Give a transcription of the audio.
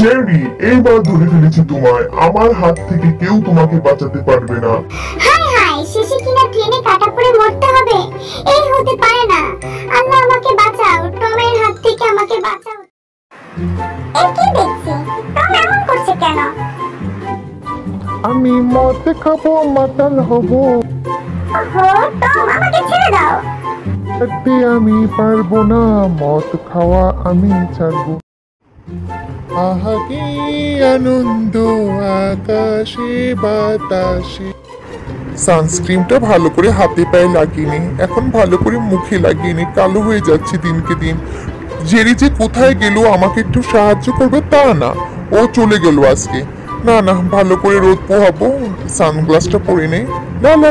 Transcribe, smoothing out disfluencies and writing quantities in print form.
Jerry, এইবার ধরে ফেলেছি তোমায়। আমার হাত থেকে কেউ তোমাকে বাঁচাতে পারবে না। হাই হাই, শেষে কিনা ট্রেনে কাটা পড়ে মরতে হবে, এই হতে পারে না। আল্লাহ আমাকে বাঁচাও, টমের হাত থেকে আমাকে বাঁচাও। এই কি দেখছি, টম এমন করছে কেন? আমি মদ খাবো, মাতাল হব। ওহো টম, আমাকে ছেড়ে দাও। সত্যি আমি পারবো না, মদ খাওয়া আমি ছাড়বো। আহা কি আনন্দ আকাশে বাতাসে। সানস্ক্রিনটা ভালো করে হাতে পায়ে লাগিনি, এখন ভালো করে মুখে লাগিনি, কালো হয়ে যাচ্ছে দিনকে দিন। জেরি যে কোথায় গেল, আমাকে একটু সাহায্য করবে তা না, ও চলে গেল আজকে। না না, ভালো করে রোদ পোহাবো, সানগ্লাসটা পরে নেই। না না।